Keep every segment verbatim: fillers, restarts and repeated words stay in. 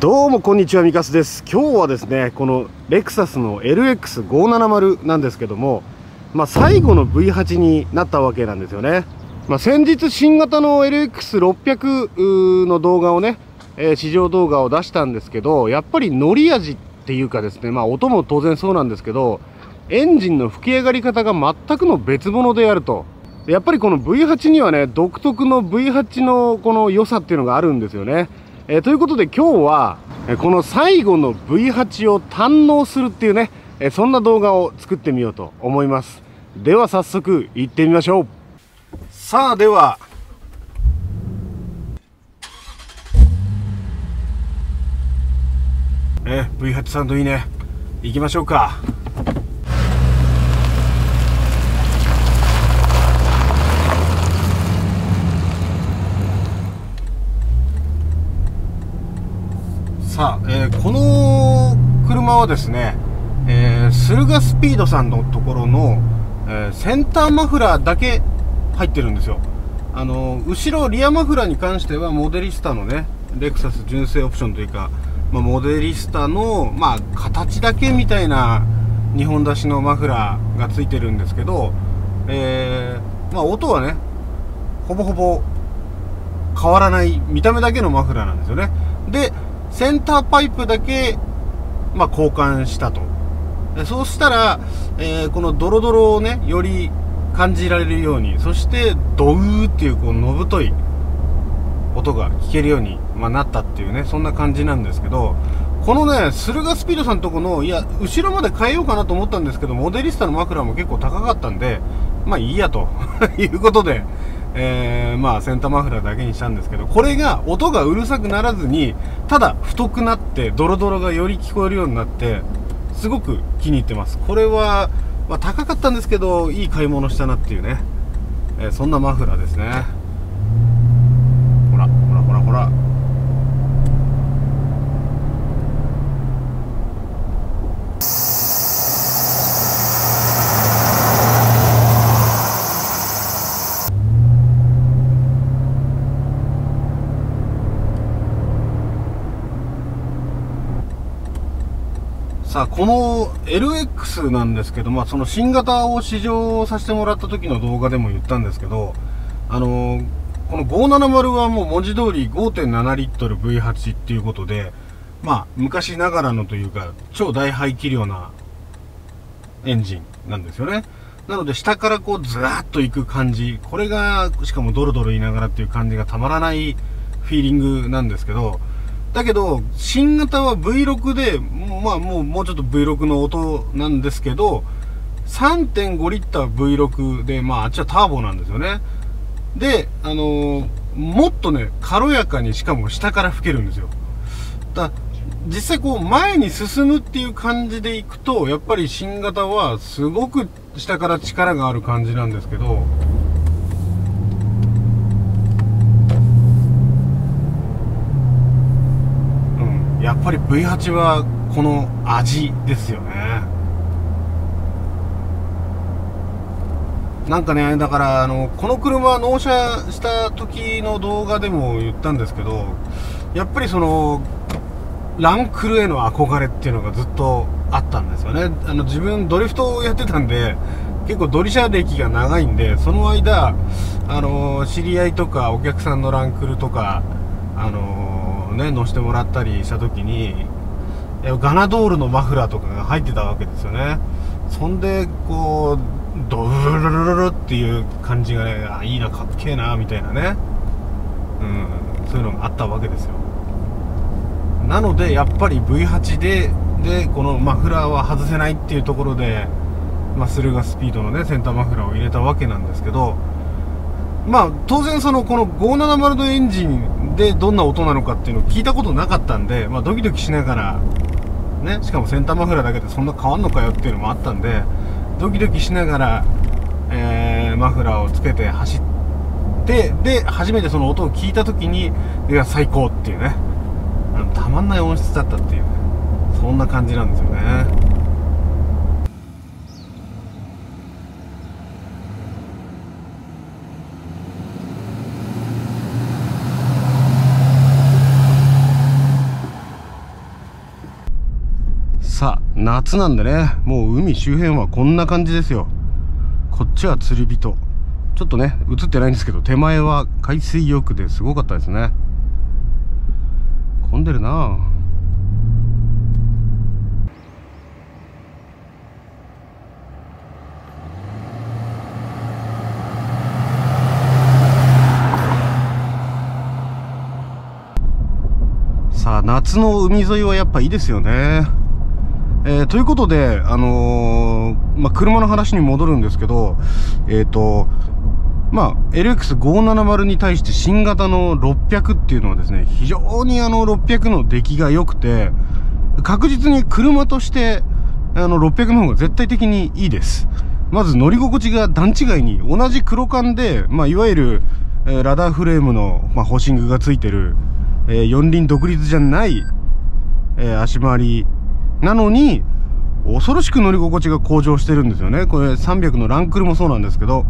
どうもこんにちは、ミカスです。今日はですね、このレクサスの エルエックスごーななまる なんですけども、まあ、最後の ブイはち になったわけなんですよね。まあ、先日新型の エルエックスろっぴゃく の動画をね、えー、試乗動画を出したんですけど、やっぱり乗り味っていうかですね、まあ、音も当然そうなんですけど、エンジンの吹き上がり方が全くの別物であると。やっぱりこの ブイはち にはね、独特の ブイはち のこの良さっていうのがあるんですよね。えー、ということで今日はこの最後の ブイはち を堪能するっていうね、そんな動画を作ってみようと思います。では早速行ってみましょう。さあ、ではえ ブイはち サウンドいいね、行きましょうか。さあ、えー、この車はですね、えー、駿河スピードさんのところの、えー、センターマフラーだけ入ってるんですよ。あのー、後ろリアマフラーに関してはモデリスタのね、レクサス純正オプションというか、まあ、モデリスタの、まあ、形だけみたいなにほん出しのマフラーがついてるんですけど、えーまあ、音はねほぼほぼ変わらない、見た目だけのマフラーなんですよね。でセンターパイプだけ、まあ、交換したと。そうしたら、えー、このドロドロをねより感じられるように、そしてドウーっていうこうのぶとい音が聞けるように、まあ、なったっていうね、そんな感じなんですけど、このね駿河スピードさんのとこの、いや後ろまで変えようかなと思ったんですけど、モデリスタのマフラーも結構高かったんで、まあいいやということで。えー、まあセンターマフラーだけにしたんですけど、これが音がうるさくならずに、ただ太くなってドロドロがより聞こえるようになって、すごく気に入ってます。これは、まあ、高かったんですけどいい買い物したなっていうね、えー、そんなマフラーですね。ほらほらほらほら、さあこの エルエックス なんですけど、まあ、その新型を試乗させてもらった時の動画でも言ったんですけど、あのー、このごーななまるはもう文字通り ごーてんなな リットル ブイはち っていうことで、まあ、昔ながらのというか超大排気量なエンジンなんですよね。なので下からこうずらっといく感じ、これがしかもドロドロ言いながらっていう感じがたまらないフィーリングなんですけど、だけど新型は ブイろく で、まあ、もう、もうちょっと ブイろく の音なんですけど、 さんてんご リッター ブイろく で、まあ、あっちはターボなんですよね。で、あのー、もっとね軽やかに、しかも下から吹けるんですよ。だ実際こう前に進むっていう感じでいくと、やっぱり新型はすごく下から力がある感じなんですけど、やっぱり ブイはち はこの味ですよね。なんかね、だからあのこの車納車した時の動画でも言ったんですけど、やっぱりそのランクルへの憧れっていうのがずっとあったんですよね。あの自分ドリフトをやってたんで、結構ドリシャ歴が長いんで、その間あの知り合いとかお客さんのランクルとかあのね、乗せてもらったりした時にガナドールのマフラーとかが入ってたわけですよね。そんでこうドルルルルっていう感じがね、あいいな、かっけえなみたいなね、うん、そういうのがあったわけですよ。なのでやっぱり ブイはち ででこのマフラーは外せないっていうところで、まあ、駿河スピードのねセンターマフラーを入れたわけなんですけど、まあ当然そのこのごーななまるのエンジンでどんな音なのかっていうのを聞いたことなかったんで、まあ、ドキドキしながら、ね、しかもセンターマフラーだけでそんな変わんのかよっていうのもあったんで、ドキドキしながら、えー、マフラーをつけて走って、で初めてその音を聞いた時に、いや最高っていうね、あのたまんない音質だったっていう、ね、そんな感じなんですよね。さあ夏なんでね、もう海周辺はこんな感じですよ。こっちは釣り人、ちょっとね映ってないんですけど、手前は海水浴ですごかったですね。混んでるなあ。夏の海沿いはやっぱいいですよね。えー、ということで、あのーまあ、車の話に戻るんですけど、えーとまあ、エルエックスごーななまる に対して新型のろっぴゃくっていうのはですね、非常にあのろっぴゃくの出来が良くて、確実に車としてあのろっぴゃくの方が絶対的にいいです。まず乗り心地が段違いに、同じ黒缶で、まあ、いわゆるラダーフレームの、まあ、ホーシングがついてるえー、四輪独立じゃない、えー、足回りなのに、恐ろしく乗り心地が向上してるんですよね。これさんびゃくのランクルもそうなんですけど。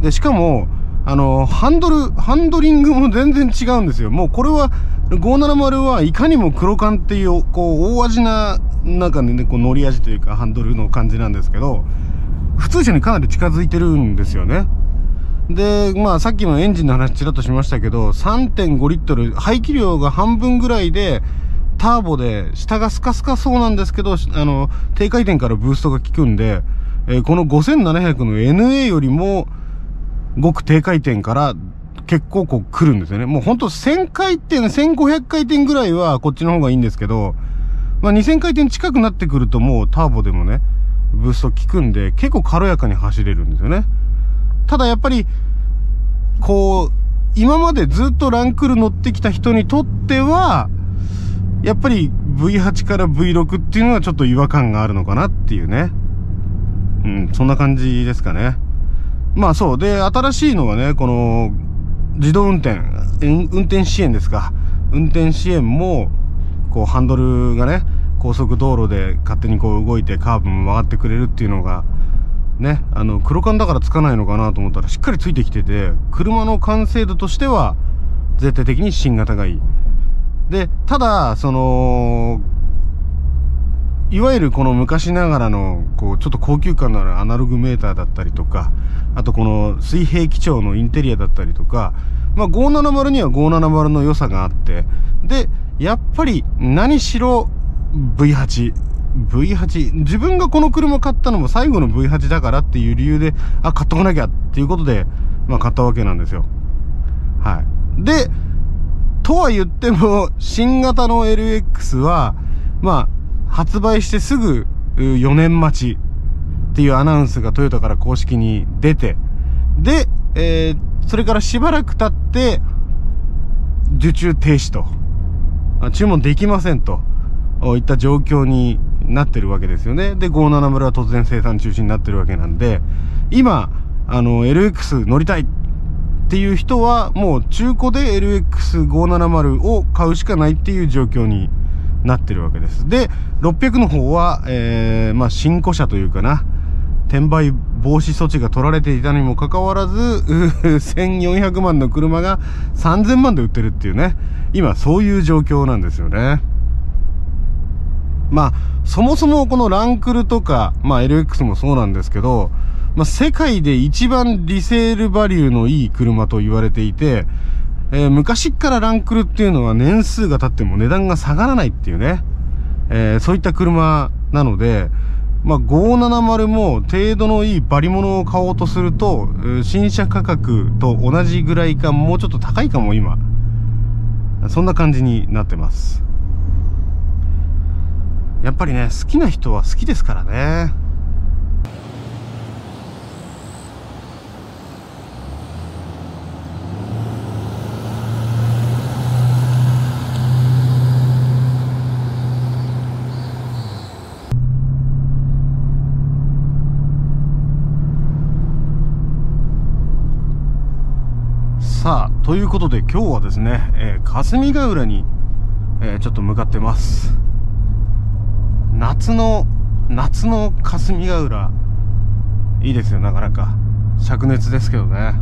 で、しかも、あのー、ハンドル、ハンドリングも全然違うんですよ。もうこれは、ごーななまるはいかにも黒缶っていう、こう、大味な、なんかね、こう乗り味というかハンドルの感じなんですけど、普通車にかなり近づいてるんですよね。で、まあさっきのエンジンの話ちらっとしましたけど、さんてんごリットル、排気量が半分ぐらいで、ターボで、下がスカスカそうなんですけど、あの、低回転からブーストが効くんで、えー、このごせんななひゃくの エヌエー よりも、ごく低回転から結構こう来るんですよね。もうほんとせんかいてん、せんごひゃくかいてんぐらいはこっちの方がいいんですけど、まあにせんかいてん近くなってくるともうターボでもね、ブースト効くんで、結構軽やかに走れるんですよね。ただやっぱり、こう、今までずっとランクル乗ってきた人にとっては、やっぱり ブイはち から ブイろく っていうのはちょっと違和感があるのかなっていうね。うん、そんな感じですかね。まあそう。で、新しいのはね、この、自動運転、運転支援ですか。運転支援も、こうハンドルがね、高速道路で勝手にこう動いてカーブも回ってくれるっていうのが、ね、あの黒缶だからつかないのかなと思ったらしっかりついてきてて、車の完成度としては絶対的に新型がいい。で、ただそのいわゆるこの昔ながらのこうちょっと高級感のあるアナログメーターだったりとか、あとこの水平基調のインテリアだったりとか、まあ、ごーななまるにはごーななまるの良さがあって、でやっぱり何しろ ブイはち。ブイはち、自分がこの車買ったのも最後の ブイはち だからっていう理由で、あ、買っとかなきゃっていうことで、まあ買ったわけなんですよ。はい。で、とは言っても、新型の エルエックス は、まあ、発売してすぐよねんまちっていうアナウンスがトヨタから公式に出て、で、えー、それからしばらく経って、受注停止と、注文できませんといった状況になってるわけですよね。で、ごーななまるは突然生産中止になってるわけなんで、今、あの、エルエックス 乗りたいっていう人は、もう中古で エルエックスごーななまる を買うしかないっていう状況になってるわけです。で、ろっぴゃくの方は、えー、まあ、新古車というかな、転売防止措置が取られていたにもかかわらず、せんよんひゃくまんの車がさんぜんまんで売ってるっていうね、今そういう状況なんですよね。まあ、そもそもこのランクルとか、まあ エルエックス もそうなんですけど、まあ世界で一番リセールバリューのいい車と言われていて、えー、昔からランクルっていうのは年数が経っても値段が下がらないっていうね、えー、そういった車なので、まあごーななまるも程度のいいバリモノを買おうとすると、新車価格と同じぐらいか、もうちょっと高いかも今。そんな感じになってます。やっぱりね、好きな人は好きですからね。さあ、ということで今日はですね、えー、霞ヶ浦に、えー、ちょっと向かってます。夏の、夏の霞ヶ浦、いいですよ、なかなか。灼熱ですけどね。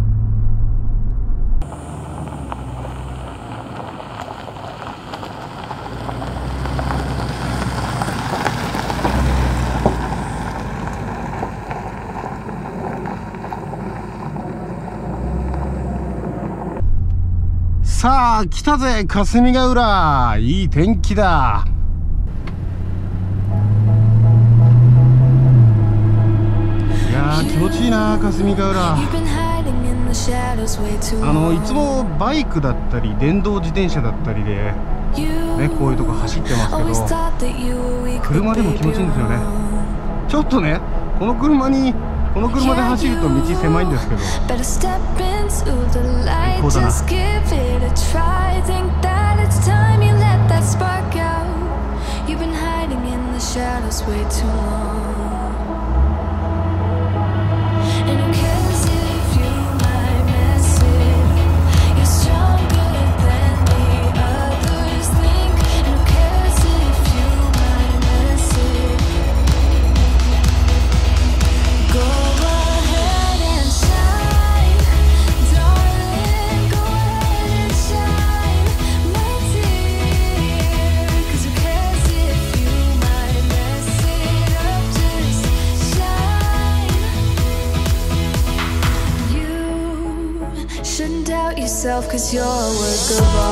さあ来たぜ霞ヶ浦、いい天気だ。いやー気持ちいいな霞ヶ浦。あのいつもバイクだったり電動自転車だったりで、ね、こういうとこ走ってますけど、車でも気持ちいいんですよね。ちょっとねこの車にこの車で走ると道狭いんですけど最高だな。Cause you're a work of art.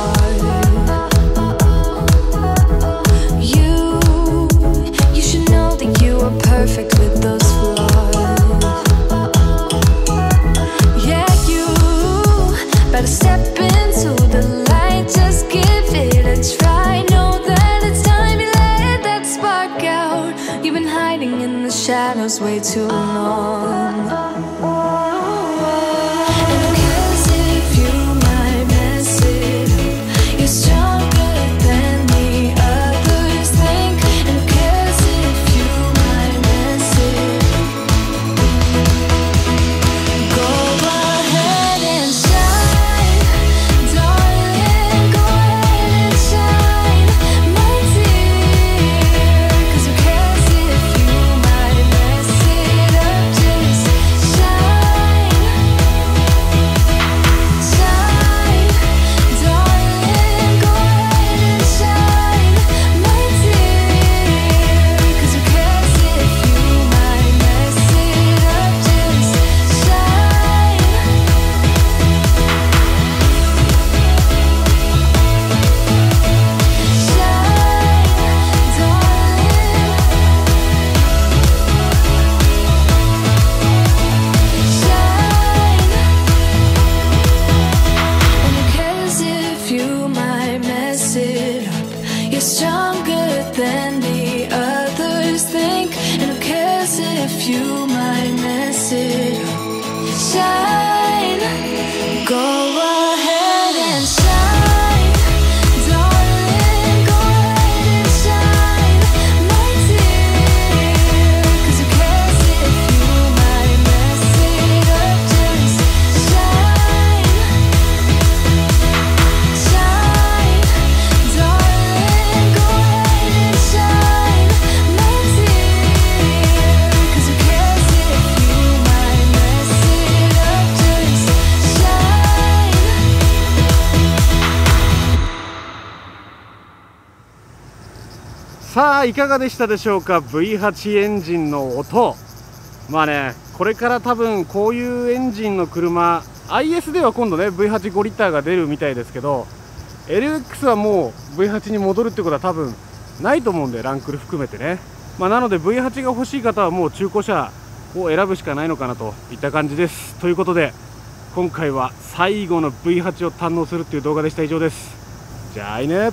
さあいかがでしたでしょうか。 ブイエイト エンジンの音、まあねこれから多分こういうエンジンの車 アイエス では今度ね ブイエイトご リッターが出るみたいですけど、 エルエックス はもう ブイエイト に戻るってことは多分ないと思うんで、ランクル含めてね、まあ、なので ブイエイト が欲しい方はもう中古車を選ぶしかないのかなといった感じです。ということで今回は最後の ブイエイト を堪能するっていう動画でした。以上です。じゃあいね。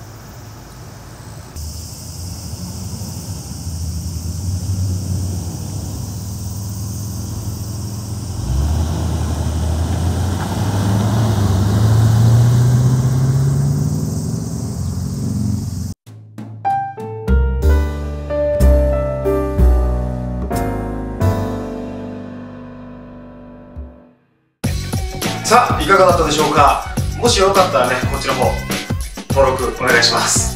さあいかがだったでしょうか。もしよかったらねこちらも登録お願いします。